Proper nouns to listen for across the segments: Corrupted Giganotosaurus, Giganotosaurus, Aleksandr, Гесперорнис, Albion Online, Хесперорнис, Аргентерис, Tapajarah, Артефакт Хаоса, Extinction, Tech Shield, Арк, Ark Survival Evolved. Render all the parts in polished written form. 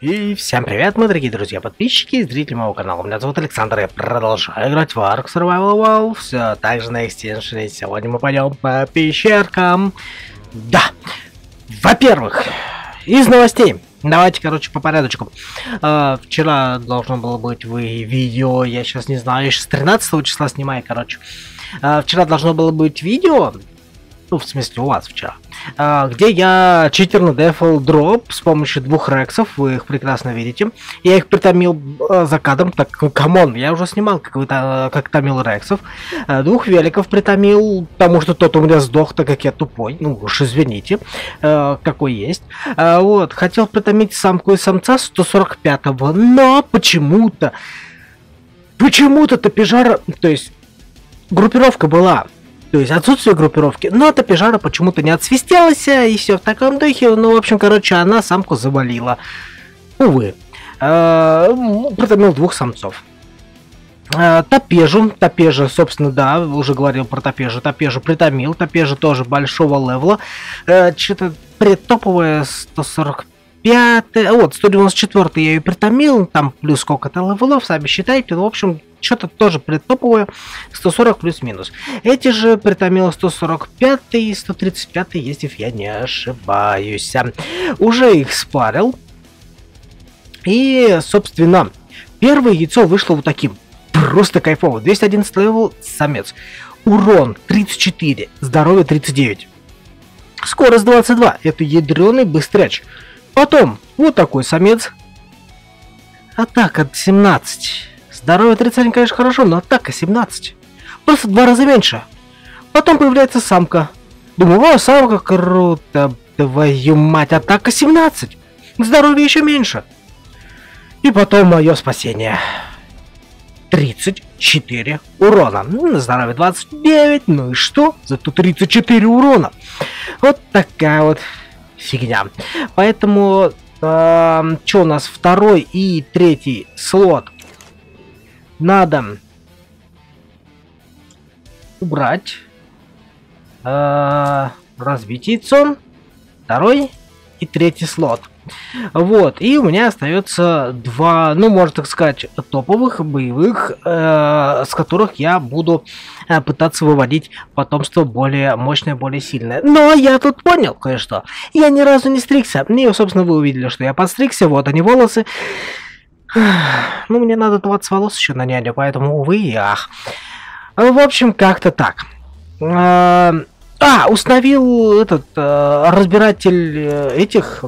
И всем привет, мои дорогие друзья, подписчики и зрители моего канала. Меня зовут Александр, я продолжаю играть в Ark Survival Evolved, также на Extinction. Сегодня мы пойдем по пещеркам. Да, во-первых, из новостей. Давайте, короче, по порядочку. Вчера должно было быть видео, я сейчас не знаю, я сейчас 13 числа снимаю, короче. Вчера должно было быть видео, ну, в смысле, у вас вчера, где я читер на дефол дроп с помощью 2 рексов, вы их прекрасно видите. Я их притомил за кадром, так, камон, я уже снимал, как томил рексов. 2 великов притомил, потому что тот у меня сдох, так как я тупой, ну уж извините, какой есть. Вот, хотел притомить самку и самца 145-го, но почему-то Таpajarah, то есть группировка была, то есть отсутствие группировки, но Tapajarah почему-то не отсвистелась и все в таком духе. Ну, в общем, короче, она самку завалила. Увы. Притомил 2 самцов. Tapajarah, собственно, да, уже говорил про Tapajarah. Tapajarah притомил, Tapajarah тоже большого левла. Что-то притоповое 145, вот, 194 я ее притомил, там плюс сколько-то левелов, сами считайте, ну, в общем... Что-то тоже притоповое, 140 плюс-минус. Эти же притомило 145 и 135, если я не ошибаюсь. Уже их спарил. И, собственно, первое яйцо вышло вот таким. Просто кайфово. 211 левел, самец. Урон 34, здоровье 39. Скорость 22. Это ядреный быстряч. Потом вот такой самец. Атака 17. Здоровье 31, конечно, хорошо, но атака 17. Просто 2 раза меньше. Потом появляется самка. Думаю, о, самка, круто. Твою мать, атака 17. Здоровье еще меньше. И потом мое спасение. 34 урона. Ну, здоровье 29, ну и что? Зато 34 урона. Вот такая вот фигня. Поэтому, что у нас 2-й и 3-й слот? Надо убрать, разбить яйцо, 2-й и 3-й слот. Вот, и у меня остается 2, ну, можно так сказать, топовых, боевых, с которых я буду пытаться выводить потомство более мощное, более сильное. Но я тут понял кое-что. Я ни разу не стригся. И, собственно, вы увидели, что я подстригся, вот они волосы. Ну, мне надо 20 волос еще нанять, поэтому, увы и ах. В общем, как-то так. Установил этот разбиратель этих...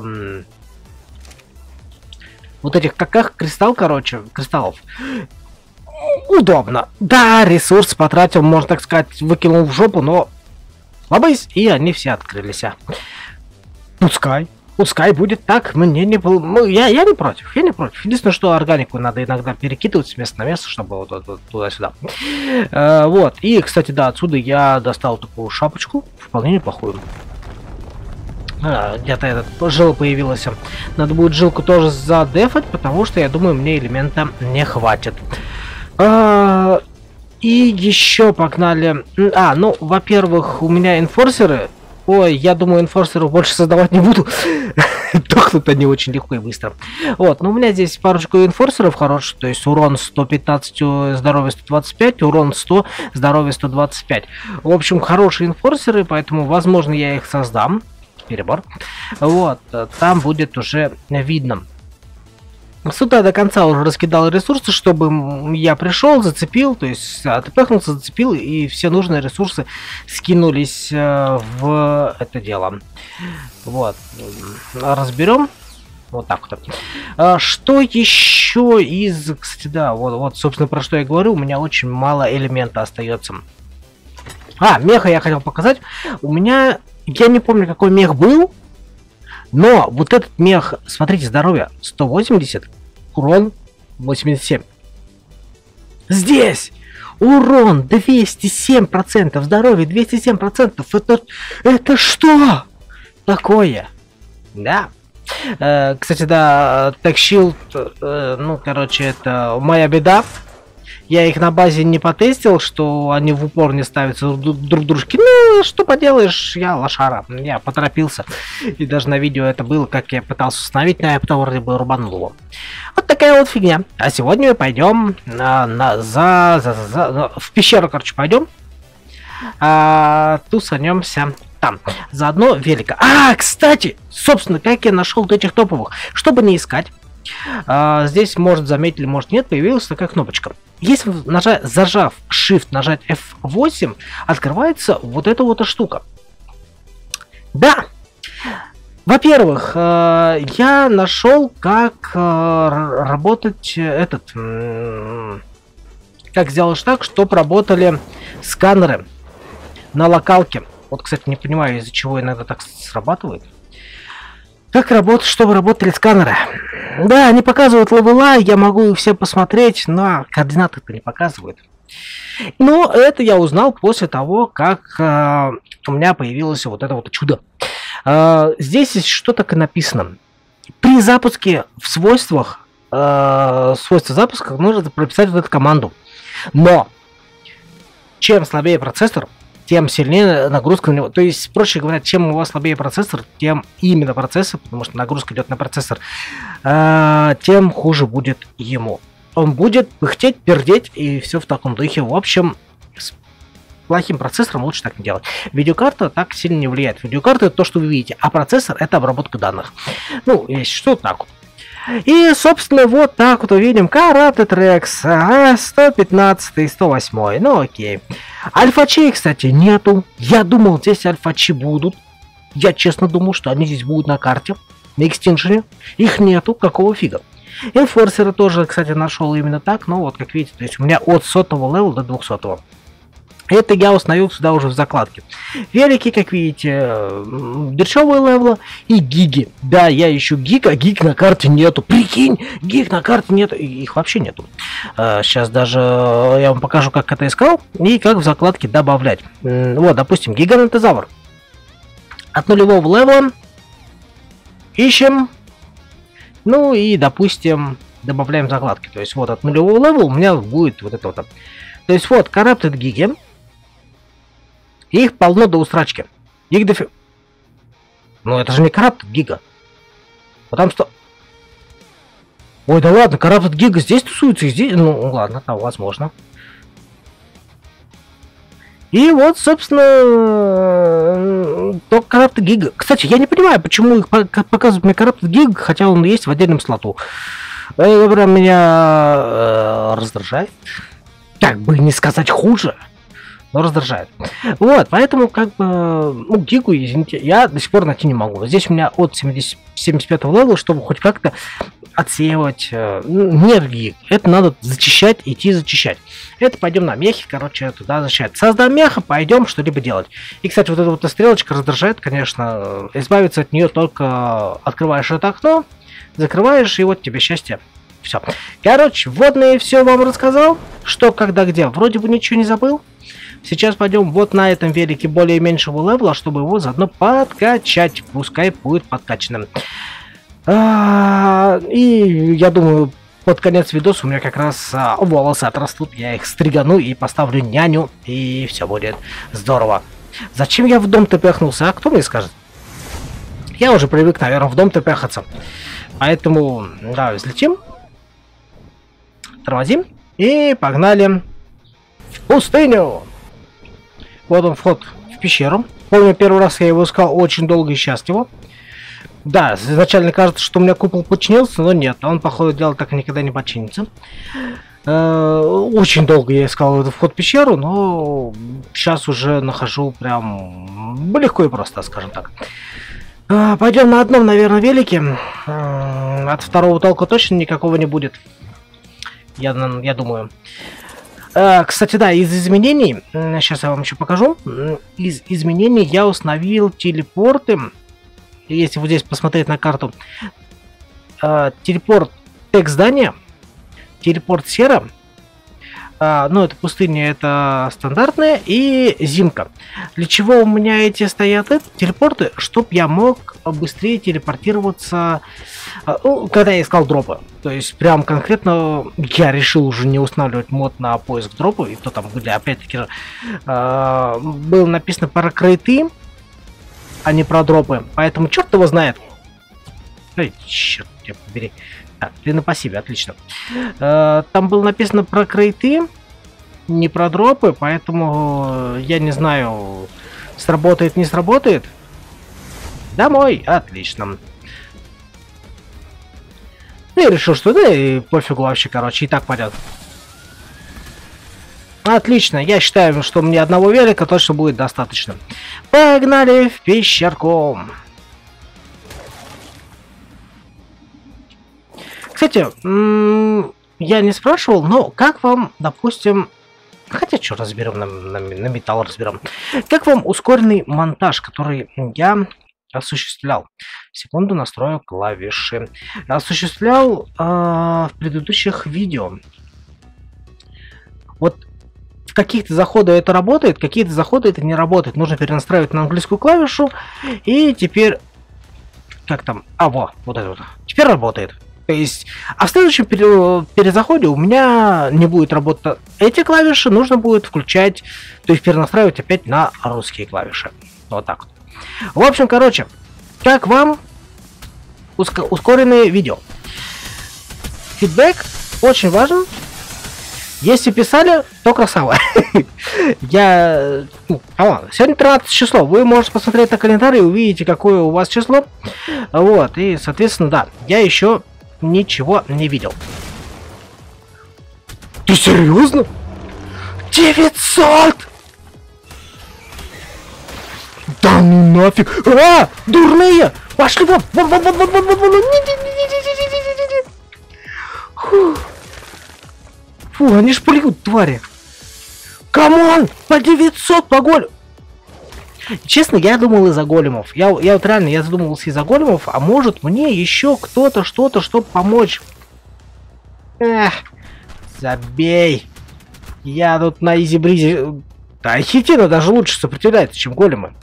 Вот этих каках кристалл, короче, кристаллов. Удобно. Да, ресурс потратил, можно так сказать, выкинул в жопу, но... Лобысь, и они все открылись. Пускай. Пускай будет так, мне не было. Ну, я не против, Единственное, что органику надо иногда перекидывать с места на место, чтобы вот туда-сюда. Вот. И, кстати, да, отсюда я достал такую шапочку, вполне неплохую. Где-то жила появилась. Надо будет жилку тоже задефать, потому что, я думаю, мне элемента не хватит. И еще погнали. Ну, во-первых, у меня энфорсеры. Ой, я думаю, энфорсеров больше создавать не буду. Дохнут они очень легко и быстро. Вот, ну у меня здесь парочку энфорсеров хороших. То есть урон 115, здоровье 125, урон 100, здоровье 125. В общем, хорошие энфорсеры, поэтому, возможно, я их создам. Перебор. Вот, там будет уже видно. Сюда до конца уже раскидал ресурсы, чтобы я пришел, зацепил, то есть отпыхнулся, зацепил, и все нужные ресурсы скинулись в это дело. Вот. Разберем. Вот так вот. Что еще из... Кстати, да, вот, собственно, про что я говорю, у меня очень мало элемента остается. Меха я хотел показать. У меня... Я не помню, какой мех был. Но вот этот мех, смотрите, здоровье 180, урон 87. Здесь урон 207%, здоровье 207%. Это что такое? Да. Кстати, да, Tech Shield, ну, короче, это моя беда. Я их на базе не потестил, что они в упор не ставятся друг дружке. Ну, что поделаешь, я лошара. Я поторопился. И даже на видео это было, как я пытался установить, но я потом вроде бы рубануло. Вот такая вот фигня. А сегодня мы пойдем в пещеру, короче, пойдем. Тусанемся там. Заодно велика. А, кстати, собственно, как я нашел этих топовых. Чтобы не искать, здесь, может, заметили, может, нет, появилась такая кнопочка. Если зажав Shift, нажать F8, открывается вот эта вот штука. Да! Во-первых, я нашел, как работать этот... Как сделать так, чтобы работали сканеры на локалке. Вот, кстати, не понимаю, из-за чего иногда так срабатывает. Как работать, чтобы работали сканеры? Да, они показывают левела, я могу их все посмотреть, но координаты-то не показывают. Но это я узнал после того, как у меня появилось вот это вот чудо. Здесь что так и написано. При запуске в свойствах, свойства запуска, нужно прописать вот эту команду. Но чем слабее процессор, тем сильнее нагрузка на него. То есть, проще говоря, чем у вас слабее процессор, тем именно процессор, потому что нагрузка идет на процессор, тем хуже будет ему. Он будет пыхтеть, пердеть и все в таком духе. В общем, с плохим процессором лучше так не делать. Видеокарта так сильно не влияет. Видеокарта — это то, что вы видите, а процессор — это обработка данных. Ну, если что, так вот. И, собственно, вот так вот увидим Corrupted Rex, 115-й, 108-й, ну окей. Альфа-чей, кстати, нету. Я думал, здесь альфа-чи будут. Я честно думал, что они здесь будут на карте, на Extinction. Их нету, какого фига. Enforcer тоже, кстати, нашел именно так, но вот, как видите, то есть у меня от 100-го левела до 200-го. Это я установил сюда уже в закладке. Велики, как видите, дешевые левела и гиги. Да, я ищу гиг, а гиг на карте нету. Прикинь, гиг на карте нету. Их вообще нету. Сейчас даже я вам покажу, как это искал и как в закладке добавлять. Вот, допустим, гигантозавр. От нулевого левела ищем. Ну и, допустим, добавляем закладки. То есть вот от нулевого левела у меня будет вот это вот. То есть вот, Corrupted гиги. Их полно до усрачки. Их дофиг. Ну это же не Corrupted гига. Потому что... Ой, да ладно, Corrupted гига здесь тусуется, и здесь... Ну ладно, там возможно. И вот, собственно, только Corrupted гига. Кстати, я не понимаю, почему их показывают мне Corrupted гига, хотя он есть в отдельном слоту. Это прям меня раздражает. Как бы не сказать хуже. Но раздражает. Вот, поэтому как бы... Ну, гигу, извините, я до сих пор найти не могу. Здесь у меня от 75-го левела, чтобы хоть как-то отсеивать... нет гиг. Это надо зачищать, идти зачищать. Это пойдем на мехи, короче, туда зачищать. Создам меха, пойдем что-либо делать. И, кстати, вот эта вот стрелочка раздражает, конечно. Избавиться от нее только открываешь это окно, закрываешь, и вот тебе счастье. Все. Короче, вводные все вам рассказал. Что, когда, где. Вроде бы ничего не забыл. Сейчас пойдем вот на этом велике более меньшего левела, чтобы его заодно подкачать. Пускай будет подкачанным. И я думаю, под конец видоса у меня как раз волосы отрастут. Я их стригану и поставлю няню. И все будет здорово. Зачем я в дом-то пяхнулся? А кто мне скажет? Я уже привык, наверное, в дом-то пяхаться. Поэтому, да, взлетим. Тормозим. И погнали в пустыню. Вот он, вход в пещеру. Помню, первый раз я его искал очень долго и счастливо. Да, изначально кажется, что у меня купол починился, но нет. Он, по ходу дела, так никогда не починится. Очень долго я искал этот вход в пещеру, но сейчас уже нахожу прям легко и просто, скажем так. Пойдем на одном, наверное, велике. От второго толка точно никакого не будет. Я думаю... Кстати, да, из изменений, сейчас я вам еще покажу, из изменений я установил телепорты, если вот здесь посмотреть на карту, телепорт тек здания, телепорт сера, Ну, это пустыня, это стандартная, и зимка. Для чего у меня эти стоят телепорты? Чтоб я мог быстрее телепортироваться, когда я искал дропы. То есть, прям конкретно я решил уже не устанавливать мод на поиск дропов. И то там были, опять-таки, было написано про крейты, а не про дропы. Поэтому черт его знает. Ой, черт, тебя побери. Так, ты на пассиве, отлично. Там было написано про крейты, не про дропы, поэтому я не знаю, сработает, не сработает. Домой, отлично. Ну, я решил, что да, и пофигу вообще, короче, и так пойдет. Отлично, я считаю, что мне одного велика точно будет достаточно. Погнали в пещерку. Кстати, я не спрашивал, но как вам, допустим, хотя что разберем, на металл разберем, как вам ускоренный монтаж, который я осуществлял? Секунду, настрою клавиши. Осуществлял в предыдущих видео. Вот в каких-то заходах это работает, какие-то заходы это не работает. Нужно перенастраивать на английскую клавишу. И теперь, как там, вот это вот, теперь работает. То есть, а в следующем перезаходе у меня не будет работать эти клавиши, нужно будет включать, то есть перенастраивать опять на русские клавиши. Вот так вот. В общем, короче, как вам ускоренное видео? Фидбэк очень важен. Если писали, то красава. Я... Сегодня 13 число. Вы можете посмотреть на календарь и увидите, какое у вас число. Вот, и, соответственно, да, я еще... ничего не видел. Ты серьезно? 900! Да ну нафиг! А! Дурные! Пошли вон! Фу, они ж плюют, твари! Камон! По 900 по голю! Честно, я думал из-за големов. Я вот реально, я задумывался из-за големов, а может мне еще кто-то что-то, чтобы помочь. Эх, забей. Я тут на изи-бризе... Да, хитина даже лучше сопротивляется, чем големы.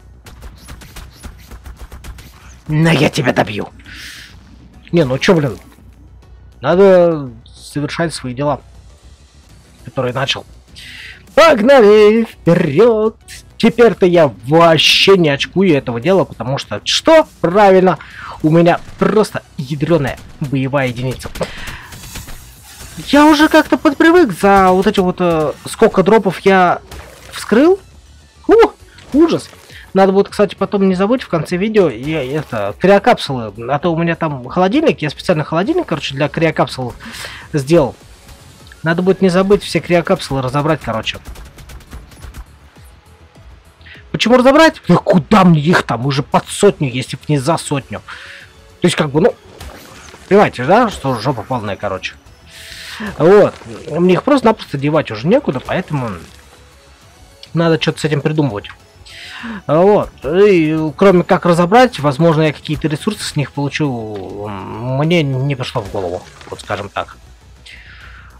Но я тебя добью. Не, ну чё, блин. Надо совершать свои дела, которые начал. Погнали вперед! Теперь-то я вообще не очкую этого дела, потому что, что правильно, у меня просто ядреная боевая единица. Я уже как-то подпривык за вот эти вот, сколько дропов я вскрыл. О, ужас. Надо будет, кстати, потом не забыть в конце видео, это, криокапсулы. А то у меня там холодильник, я специально холодильник, короче, для криокапсул сделал. Надо будет не забыть все криокапсулы разобрать, короче. Почему разобрать? Да куда мне их там? Уже под сотню, если б не за сотню. То есть, как бы, ну... Понимаете, да? Что жопа полная, короче. Вот. Мне их просто-напросто девать уже некуда, поэтому... Надо что-то с этим придумывать. Вот. И, кроме как разобрать, возможно, я какие-то ресурсы с них получу. Мне не пришло в голову. Вот скажем так.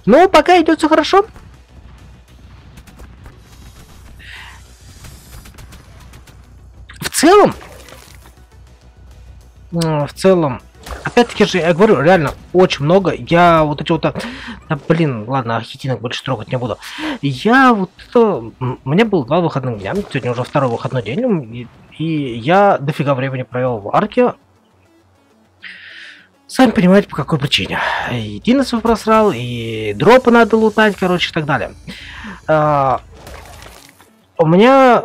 Но пока идет все хорошо. В целом, опять-таки же, я говорю, реально очень много. Я вот эти вот... Да, блин, ладно, хитинок больше трогать не буду. Я вот это... У меня было 2 выходных дня, сегодня уже 2-й выходной день, и я дофига времени провел в арке. Сами понимаете, по какой причине. И диносов просрал, и дропы надо лутать, короче, и так далее. У меня...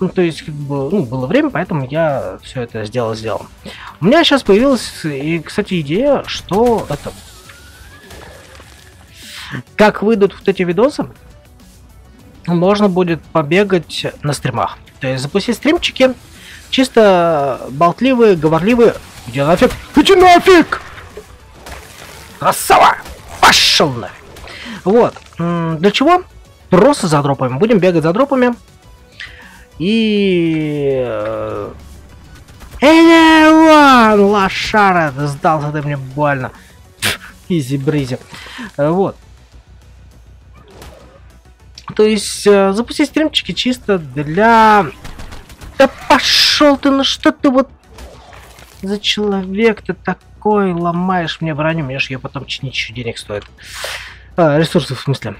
Ну, то есть, как бы, ну, было время, поэтому я все это сделал. У меня сейчас появилась, и, кстати, идея, что это... Как выйдут вот эти видосы, можно будет побегать на стримах. То есть, запустить стримчики, чисто болтливые, говорливые. Где нафиг? Где нафиг? Красава! Пошел нафиг! Вот. Для чего? Просто за дропами. Будем бегать за дропами. И... Элеон, лошара, сдался ты мне больно. Изи-бризи. Вот. То есть запустить стримчики чисто для... Да пошел ты, ну что ты вот за человек ты такой, ломаешь мне броню, мне ж ее потом чинить еще денег стоит. А, ресурсов в смысле.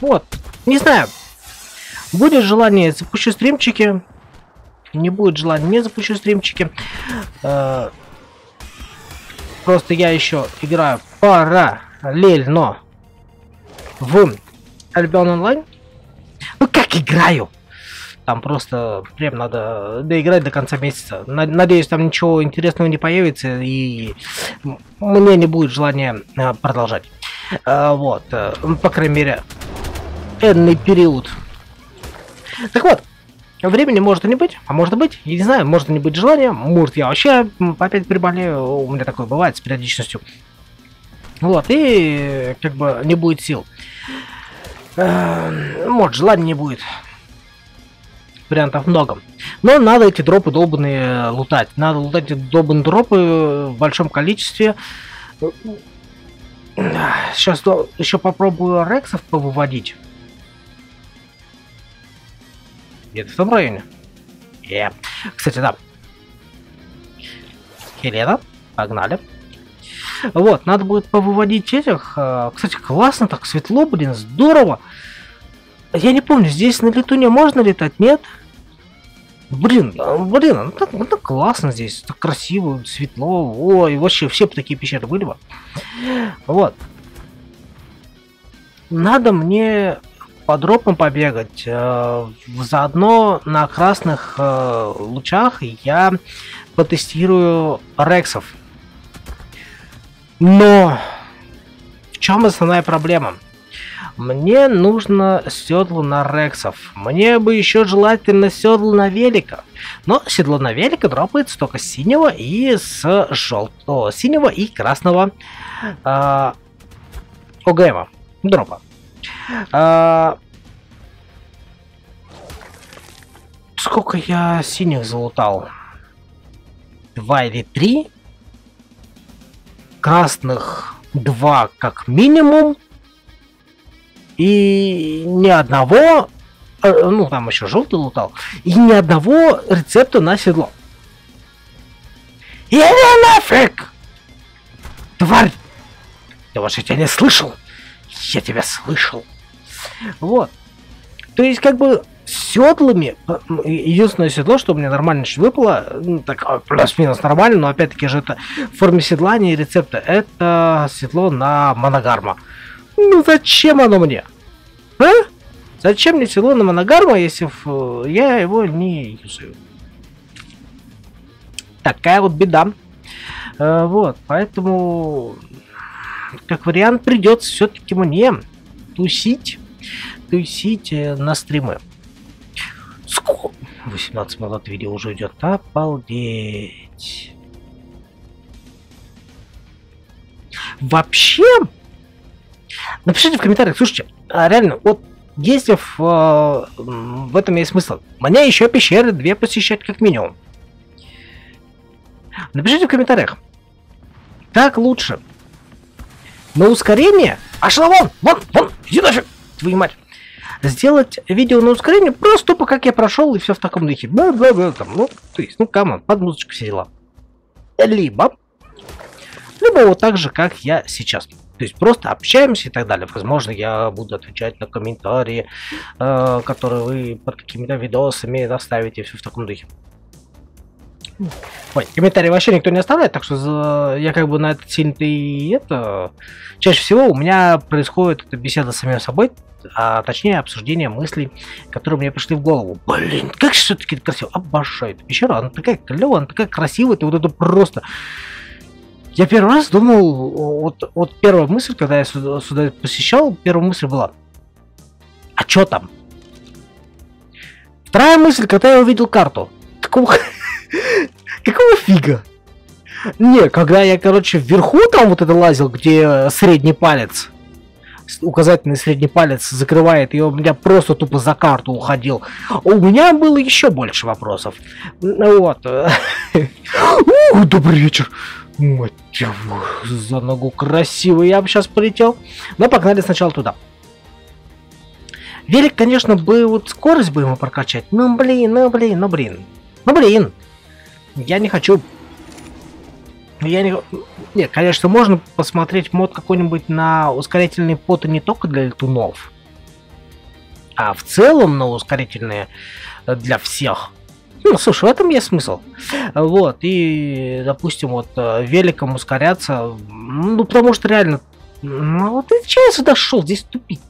Вот, не знаю. Будет желание, запущу стримчики. Не будет желания, не запущу стримчики. Просто я еще играю параллельно в Albion Online. Ну как играю? Там просто прям надо доиграть до конца месяца. Надеюсь, там ничего интересного не появится, и мне не будет желания продолжать. Вот, по крайней мере, энный период. Так вот, времени может и не быть, а может быть, я не знаю, может и не быть желания, может я вообще опять приболею, у меня такое бывает с периодичностью. Вот, и как бы не будет сил. Может, желания не будет. Вариантов много. Но надо эти дропы долбанные лутать. Надо лутать эти долбанные дропы в большом количестве. Сейчас еще попробую рексов повыводить. Где-то в том районе. Yeah. Кстати, да. Хелена. Погнали. Вот, надо будет повыводить этих. Кстати, классно так, светло, блин, здорово. Я не помню, здесь на летуне можно летать, нет? Блин, ну так классно здесь, так красиво, светло, ой, вообще все такие пещеры были бы. Вот. Надо мне по дропам побегать. Заодно на красных лучах я потестирую рексов. Но в чем основная проблема? Мне нужно седло на рексов. Мне бы еще желательно седло на велика. Но седло на велика дропается только с синего и с желтого. Синего и красного ОГМа. Дропа. Сколько я синих залутал? 2 или 3. Красных 2 как минимум. И ни одного, ну там еще желтый лутал, и ни одного рецепта на седло. И нафиг! Тварь! Да вот я тебя не слышал! Я тебя слышал! Вот. То есть как бы седлами, единственное седло, что мне нормально выпало, так плюс-минус нормально, но опять-таки же это в форме седла, не рецепта, это седло на моногарма. Ну зачем оно мне? А? Зачем мне седло на моногарма, если я его не юзаю? Такая вот беда. Вот, поэтому, как вариант, придется все-таки мне тусить на стримы. Сколько? 18 минут видео уже идет. Обалдеть. Вообще... Напишите в комментариях, слушайте, реально, вот если в этом есть смысл. Мне еще пещеры 2 посещать как минимум. Напишите в комментариях. Так лучше. На ускорение? Ашла вон! Вон! Иди нафиг! Твою мать! Сделать видео на ускорение просто тупо как я прошел и все в таком духе. Бла-бла-бла, там, ну, то есть, ну, камон, под музычку все дела. Либо вот так же, как я сейчас. То есть просто общаемся и так далее. Возможно, я буду отвечать на комментарии, которые вы под какими-то видосами доставите, все в таком духе. Ой, комментарии вообще никто не оставляет, так что я как бы на это сильно-то и это... Чаще всего у меня происходит эта беседа с самим собой, а точнее обсуждение мыслей, которые мне пришли в голову. Блин, как же все-таки красиво. Обожаю эту пещеру, она такая клевая, она такая красивая, ты вот это просто... Я первый раз думал, вот первая мысль, когда я сюда посещал, первая мысль была, а чё там? Вторая мысль, когда я увидел карту, какого фига? Не, когда я, короче, вверху там вот это лазил, где средний палец, указательный средний палец закрывает, и у меня просто тупо за карту уходил. У меня было еще больше вопросов. Вот. Добрый вечер. Мать, за ногу красиво я бы сейчас полетел. Но погнали сначала туда. Велик, конечно, бы вот скорость бы ему прокачать. Ну блин, ну блин, ну блин. Ну блин. Я не хочу. Я не... Нет, конечно, можно посмотреть мод какой-нибудь на ускорительные поты не только для летунов, а в целом на ускорительные для всех. Ну, слушай, в этом есть смысл. Вот, и, допустим, вот великом ускоряться, ну, потому что реально... Ну, вот ты чего я сюда шел? Здесь тупик.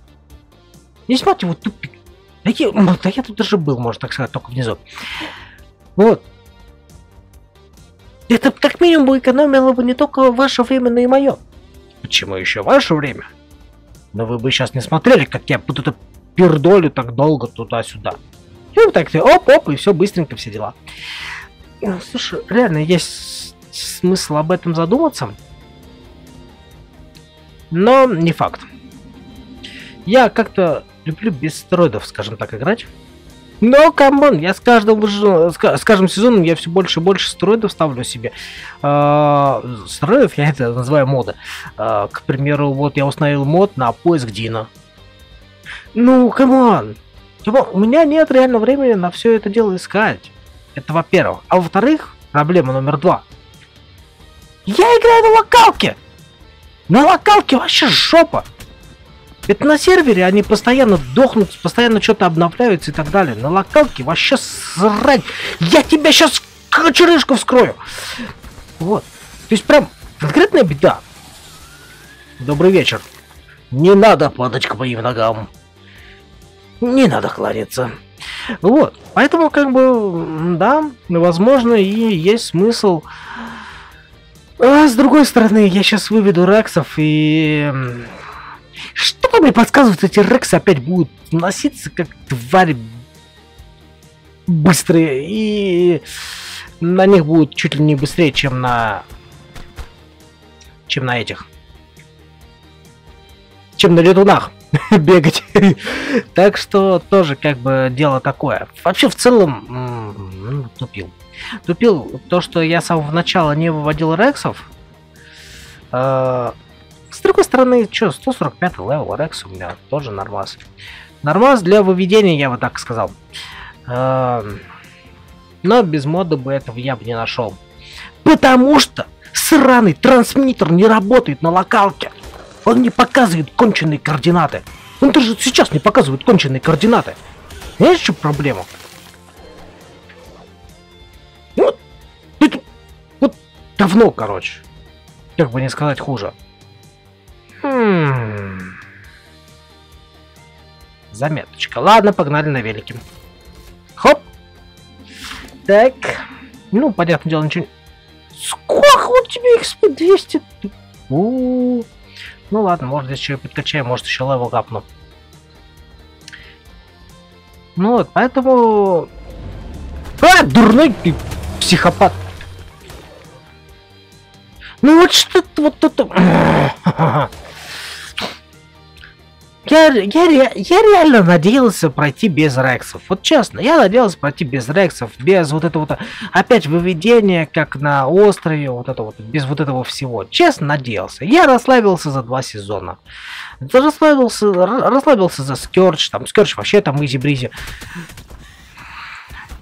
Здесь, мать его, тупик. Да я тут даже был, можно так сказать, только внизу. Вот. Это как минимум бы экономило бы не только ваше время, но и мое. Почему еще ваше время? Но вы бы сейчас не смотрели, как я буду это пердолю так долго туда-сюда. И вот так ты оп-оп, и все быстренько, все дела. Ну, слушай, реально есть смысл об этом задуматься. Но не факт. Я как-то люблю без стероидов, скажем так, играть. Но, камон, я с каждым сезоном я все больше и больше стероидов ставлю себе. Стероидов я это называю мода. К примеру, вот я установил мод на поиск Дина. Ну, камон. У меня нет реально времени на все это дело искать. Это во-первых. А во-вторых, проблема номер два. Я играю на локалке. На локалке вообще жопа. Это на сервере они постоянно дохнут, постоянно что-то обновляются и так далее. На локалке вообще срать. Я тебя сейчас кочерышку вскрою. Вот. То есть прям конкретная беда. Добрый вечер. Не надо падать к моим ногам. Не надо хлориться. Вот. Поэтому как бы, да, возможно и есть смысл. А с другой стороны, я сейчас выведу рексов и... Что мне подсказывают, эти рексы опять будут носиться как твари быстрые, и на них будут чуть ли не быстрее, чем на этих, чем на летунах бегать. Так что тоже как бы дело такое. Вообще в целом тупил. Тупил то, что я с самого начала не выводил рексов. С другой стороны, что, 145 левел рекс у меня тоже нормас. Нормас для выведения, я бы так сказал. Но без мода бы этого я бы не нашел. Потому что сраный трансмиттер не работает на локалке. Он не показывает конченые координаты. Он даже сейчас не показывает конченые координаты. Знаешь, что проблема? Вот, это, вот давно, короче. Как бы не сказать хуже. Заметочка. Ладно, погнали на велике. Хоп. Так. Ну, понятное дело, ничего... Сколько у тебя XP? 200? Ну ладно, может здесь еще и подкачаем, может еще левел гапну. Ну вот, поэтому... А, дурной ты психопат. Ну вот что-то вот тут... Я реально надеялся пройти без рексов. Вот честно, я надеялся пройти без рексов, без вот этого вот, опять выведения, как на острове, вот это вот, без вот этого всего. Честно, надеялся. Я расслабился за 2 сезона. Расслабился за Скёрдж, там Скёрдж вообще там изи-бризи.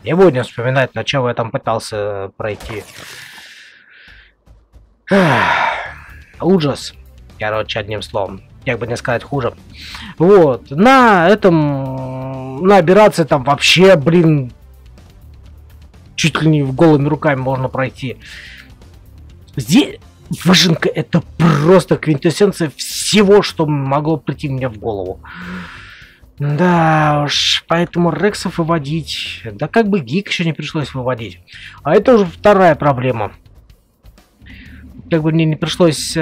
Не будем вспоминать, на чего я там пытался пройти. Ужас. Короче, одним словом. Как бы не сказать хуже. Вот. На этом... На операции там вообще, блин... Чуть ли не голыми руками можно пройти. Здесь... Выжимка — это просто квинтэссенция всего, что могло прийти мне в голову. Да уж. Поэтому рексов выводить... Да как бы гиг еще не пришлось выводить. А это уже вторая проблема. Как бы мне не пришлось...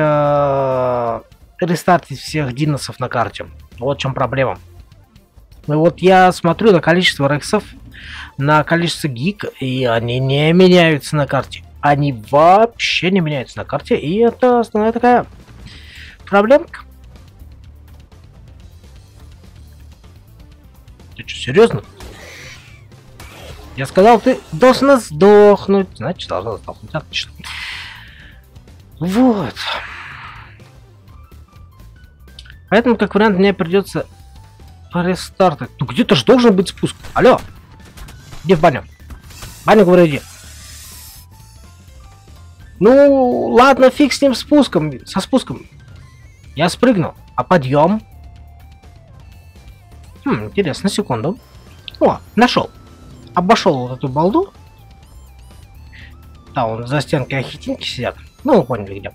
Рестартить всех диносов на карте. Вот в чем проблема. Вот я смотрю на количество рексов, на количество гиг, и они не меняются на карте. Они вообще не меняются на карте, и это основная такая проблемка. Ты что, серьезно? Я сказал, ты должна сдохнуть. Значит, должна сдохнуть. Отлично. Вот. Поэтому, как вариант, мне придется Рестарты. Ну где-то же должен быть спуск. Алло. Иди в баню. Баню, говорю, иди. Ну, ладно, фиг с ним спуском. Со спуском. Я спрыгнул. А подъем? Хм, интересно, секунду. О, нашел. Обошел вот эту балду. Да, он за стенкой охитинки сидят. Ну, вы поняли, где.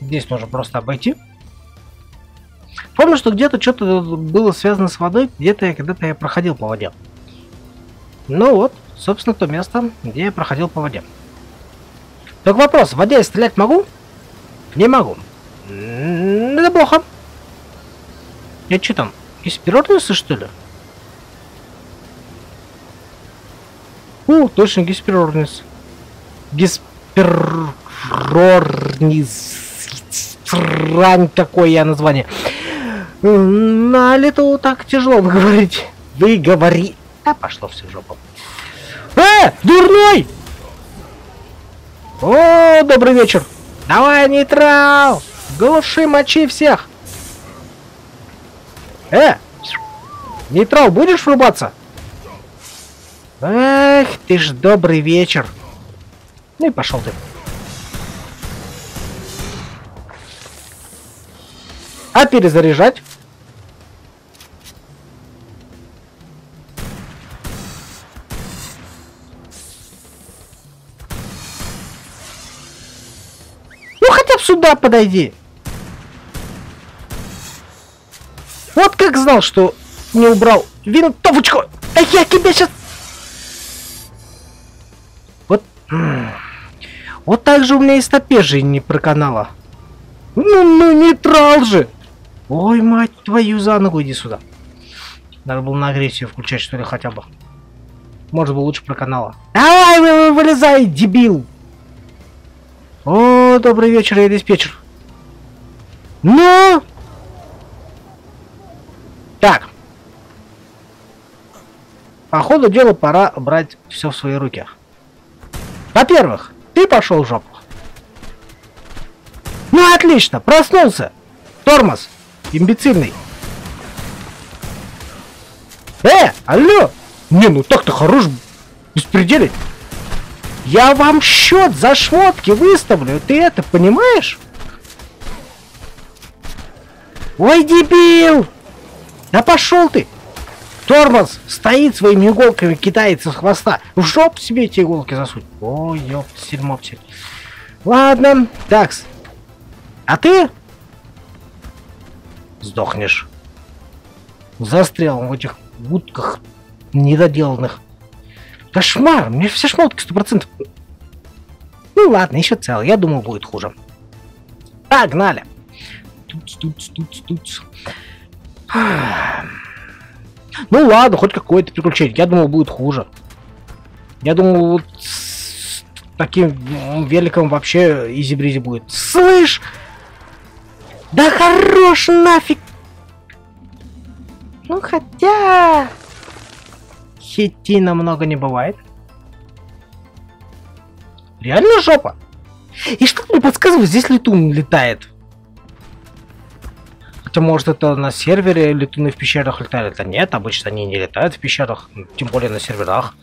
Здесь нужно просто обойти. Помню, что где-то что-то было связано с водой. Где-то я когда-то проходил по воде. Ну вот, собственно, то место, где я проходил по воде. Только вопрос, в воде я стрелять могу? Не могу. Это плохо. Я что там? Хесперорнисы, что ли? О, точно, Хесперорнис. Гесперорнис. Срань такое я название. На лету так тяжело говорить. Выговори. А пошло все в жопу. Дурной! О, добрый вечер. Давай, нейтрал! Глуши, мочи всех! Нейтрал, будешь врубаться? Эх, ты ж добрый вечер. Ну и пошел ты. А перезаряжать? Ну хотя бы сюда подойди. Вот как знал, что не убрал винтовочку. А я тебя сейчас... Вот... Вот так же у меня и стопежей не проканала. Ну, нейтрал же. Ой, мать твою, за ногу, иди сюда. Надо было на агрессию включать, что ли, хотя бы. Может быть, лучше проканала. Давай, вылезай, дебил. О, добрый вечер, я диспетчер. Ну! Так. По ходу дела пора брать все в свои руки. Во-первых, ты пошел в жопу. Ну, отлично, проснулся. Тормоз, имбецильный. Алло. Не, ну так-то хорош беспределить. Я вам счет за шмотки выставлю, ты это понимаешь? Ой, дебил. Да пошел ты! Тормоз стоит своими иголками, кидается с хвоста. В жоп себе эти иголки засунь. Ой, ёптсель-мопсель. Ладно, такс. А ты? Сдохнешь. Застрял в этих будках недоделанных. Кошмар, мне все шмотки 100%. Ну ладно, еще целый, я думал, будет хуже. Погнали. Тут. Ну ладно, хоть какое-то приключение. Я думал, будет хуже. Я думал, вот с таким великом вообще изи-бризи будет. Слышь! Да хорош нафиг! Ну хотя... Хитина много не бывает. Реально жопа! И что мне подсказывает, здесь летун летает? Хотя, может, это на сервере летуны в пещерах летают? Да нет, обычно они не летают в пещерах, тем более на серверах.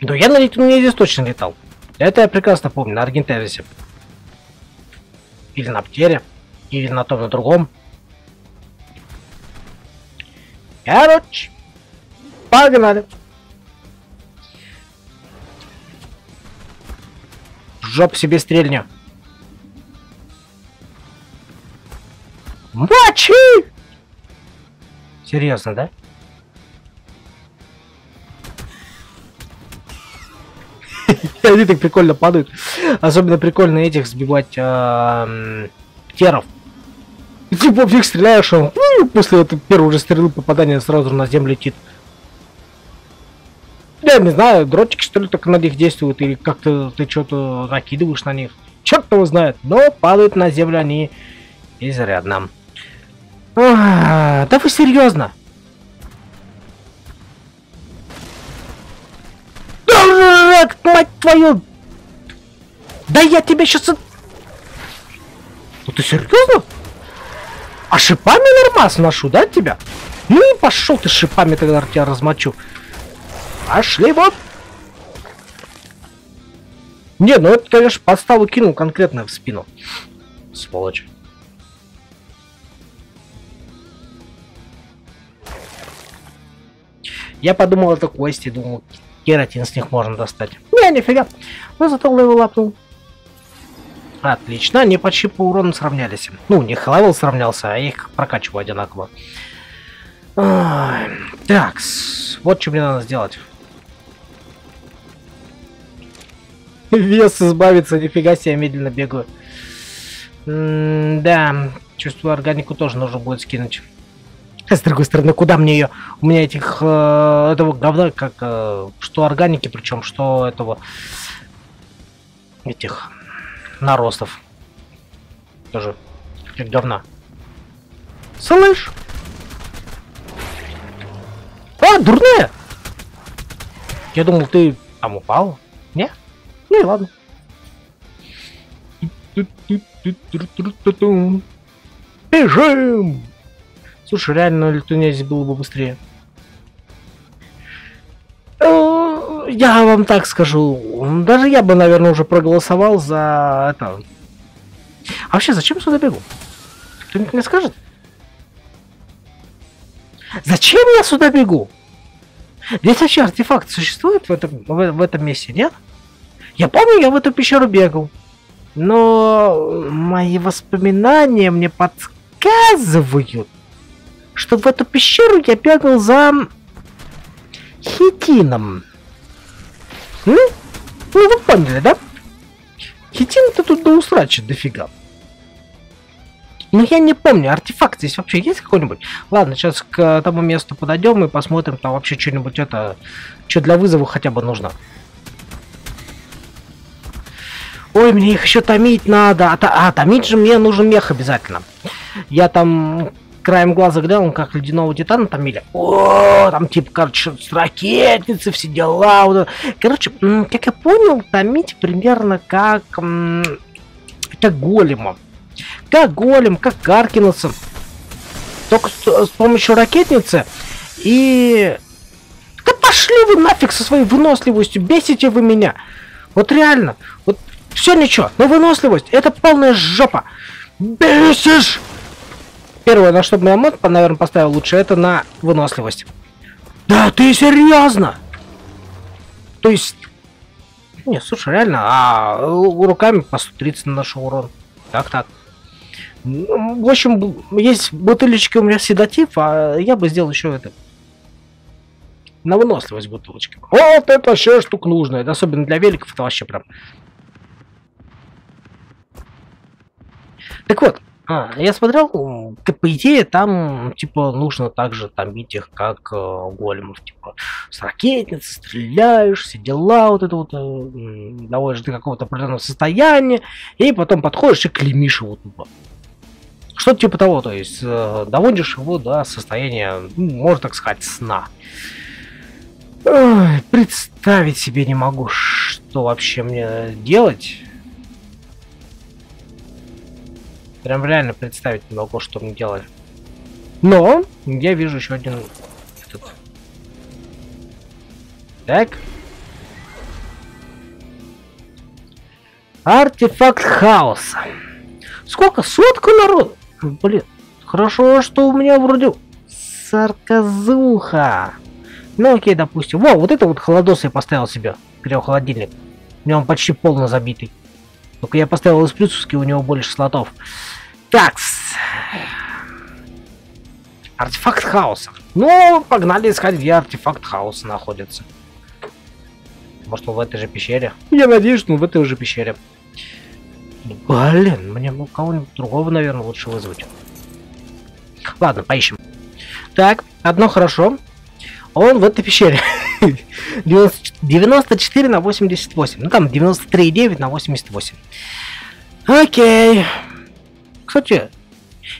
Но я на летуне здесь точно летал. Это я прекрасно помню, на Аргентерисе. Или на Птере, или на том, на другом. Короче, погнали. В жопу себе стрельню. Мочи! Серьезно, да? Они так прикольно падают. Особенно прикольно этих сбивать теров. Ты по них стреляешь, он после этой первой же стрелы попадания сразу на землю летит. Я не знаю, дротики что ли только на них действуют, или как-то ты что-то накидываешь на них. Черт его знает, но падают на землю они изрядно. Да вы серьезно? Мать твою! Да я тебя сейчас... Ну ты серьезно? А шипами нормас ношу, да, тебя? Ну и пошел ты шипами, тогда тебя размочу. Пошли вот. Не, ну это, конечно, подставу кинул конкретно в спину. Сволочь. Я подумал, это кости, думал, кератин с них можно достать. Не, нифига. Но зато левел апнул. Отлично, они почти по урону сравнялись. Ну, у них левел сравнялся, а я их прокачиваю одинаково. Так, вот что мне надо сделать. Вес избавиться, нифига себе, я медленно бегаю. Да, чувствую, органику тоже нужно будет скинуть. С другой стороны, куда мне ее? У меня этих этого говна, как что органики, причем что этого этих наростов тоже как говна. Слышь? А, дурная! Я думал, ты там упал. Не? Ну и ладно. Бежим! Слушай, реально летуня здесь было бы быстрее. Я вам так скажу, даже я бы, наверное, уже проголосовал за это. А вообще, зачем сюда бегу? Кто-нибудь мне скажет? Зачем я сюда бегу? Здесь вообще артефакт существует в этом месте, нет? Я помню, я в эту пещеру бегал. Но мои воспоминания мне подсказывают, что в эту пещеру я бегал за хитином. Ну вы поняли, да? Хитин-то тут доусрачит дофига. Но я не помню, артефакт здесь вообще есть какой-нибудь? Ладно, сейчас к тому месту подойдем и посмотрим, там вообще что-нибудь это... Что для вызова хотя бы нужно. Ой, мне их еще томить надо. А томить же мне нужен мех обязательно. Я там краем глаза глянул, как ледяного титана томили. О, там типа, короче, с ракетницы, все дела. Вот. Короче, как я понял, томить примерно как голема. Как голем, как каркинуса. Только с помощью ракетницы. И... Да пошли вы нафиг со своей выносливостью. Бесите вы меня. Вот реально. Вот все ничего. Но выносливость. Это полная жопа. Бесишь. Первое, на что бы я мод, наверное, поставил лучше, это на выносливость. Да ты серьезно? То есть... Не, слушай, реально. А руками по 130 наношу урон. Так. В общем, есть бутылечки у меня седатив, а я бы сделал еще это. На выносливость бутылочки. Вот это вообще штука нужная. Особенно для великов, это вообще прям. Так вот, я смотрел, по идее, там, типа, нужно также томить их, как големов, типа, с ракетницы стреляешь, все дела, вот это вот, доводишь до какого-то определенного состояния, и потом подходишь и клеймишь его тупо. Что-то типа того, то есть, доводишь его до состояния, ну, можно так сказать, сна. Ой, представить себе не могу, что вообще мне делать. Прям реально представить не могу, что мы делали. Но я вижу еще один этот. Так. Артефакт хаоса. Сколько? Сотку народу? Блин, хорошо, что у меня вроде сарказуха. Ну окей, допустим. Во, вот это вот холодос я поставил себе. Прям холодильник. У меня он почти полно забитый. Только я поставил из плюсовки, у него больше слотов. Такс. Артефакт хаоса. Ну, погнали искать, где артефакт хаоса находится. Может, он в этой же пещере? Я надеюсь, что он в этой же пещере. Блин, мне кого-нибудь другого, наверное, лучше вызвать. Ладно, поищем. Так, одно хорошо. Он в этой пещере. 94 на 88. Ну там 93,9 на 88. Окей. Кстати,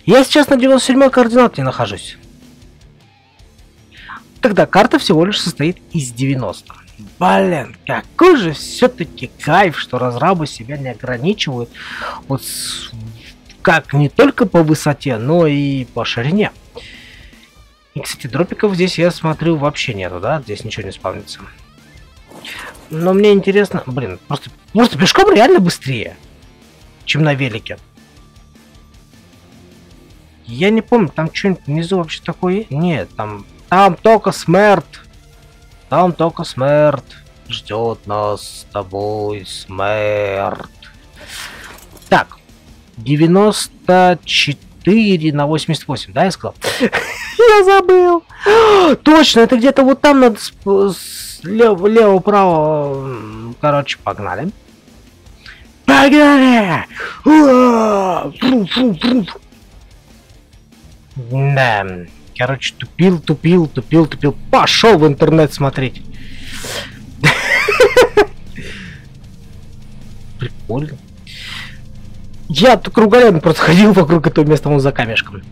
я сейчас на 97 координате нахожусь. Тогда карта всего лишь состоит из 90. Блин, какой же все-таки кайф, что разрабы себя не ограничивают вот как не только по высоте, но и по ширине. И, кстати, дропиков здесь, я смотрю, вообще нету, да? Здесь ничего не спавнится. Но мне интересно... Блин, просто пешком реально быстрее, чем на велике. Я не помню, там что-нибудь внизу вообще такое? Нет, там только смерть. Там только смерть. Ждет нас с тобой смерть. Так. 94 на 88, да, я сказал? Я забыл. Точно, это где-то вот там надо лево-право. Короче, погнали. Погнали! Да, короче, тупил. Пошел в интернет смотреть. Прикольно. Я круголем просто ходил вокруг этого места вон за камешком.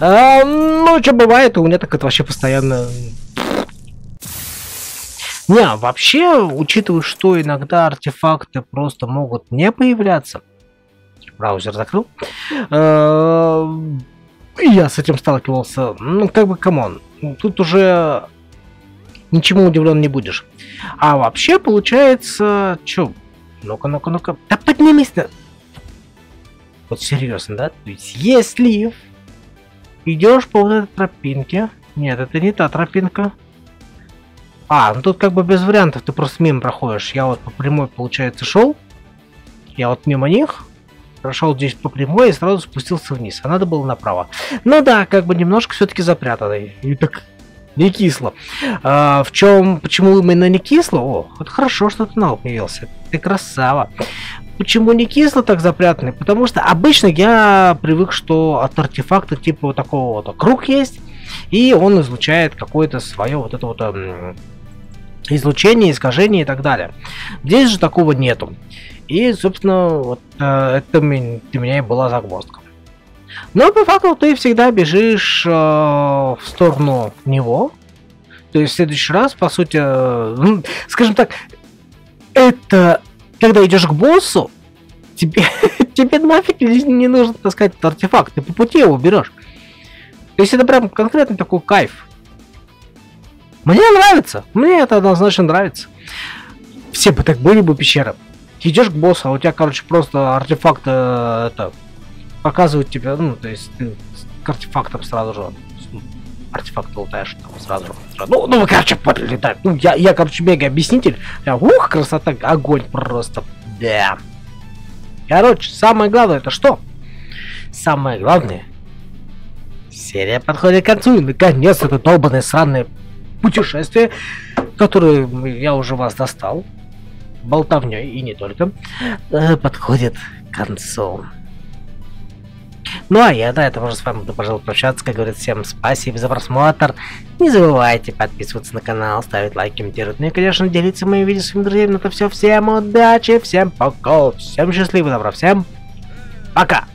Ну, что бывает, у меня так это вообще постоянно... Не, вообще, учитывая, что иногда артефакты просто могут не появляться. Браузер закрыл. Я с этим сталкивался. Ну, как бы, камон. Тут уже ничему удивлен не будешь. А вообще, получается... Чё? Ну-ка. Да поднимись на... Вот серьезно, да? То есть, если идешь по вот этой тропинке... Нет, это не та тропинка. А, ну тут как бы без вариантов, ты просто мимо проходишь. Я вот по прямой, получается, шел. Я вот мимо них. Прошел здесь по прямой и сразу спустился вниз. А надо было направо. Ну да, как бы немножко все-таки запрятанный. И так не кисло. А, в чем, почему именно не кисло? О, вот хорошо, что ты на лоб явился. Ты красава. Почему не кисло так запрятанный? Потому что обычно я привык, что от артефакта типа вот такого вот круг есть, и он излучает какое-то свое вот это вот излучение, искажение и так далее. Здесь же такого нету. И, собственно, вот это для меня и была загвоздка. Но по факту ты всегда бежишь в сторону него. То есть в следующий раз, по сути, скажем так, это... Когда идешь к боссу, тебе нафиг не нужно таскать этот артефакт, ты по пути его берешь. То есть это прям конкретно такой кайф. Мне нравится, мне это однозначно нравится. Все бы так были бы пещеры. Ты идешь к боссу, а у тебя, короче, просто артефакт это, показывает тебя, ну, то есть ты к артефактам сразу же. Артефакт лутаешь там сразу. Ну, короче, подлетает. Ну, я короче, мега-объяснитель. Ух, красота, огонь просто. Да. Короче, самое главное, это что? Самое главное. Серия подходит к концу. И, наконец, это долбанное, сраное путешествие, которое я уже вас достал. Болтовней и не только. Подходит к концу. Ну а я на этом уже с вами буду, пожалуй, прощаться. Как говорится, всем спасибо за просмотр. Не забывайте подписываться на канал, ставить лайки, комментировать. Ну и, конечно, делиться моими видео с своими друзьями. Ну это все. Всем удачи, всем пока, всем счастливо, добра, всем пока!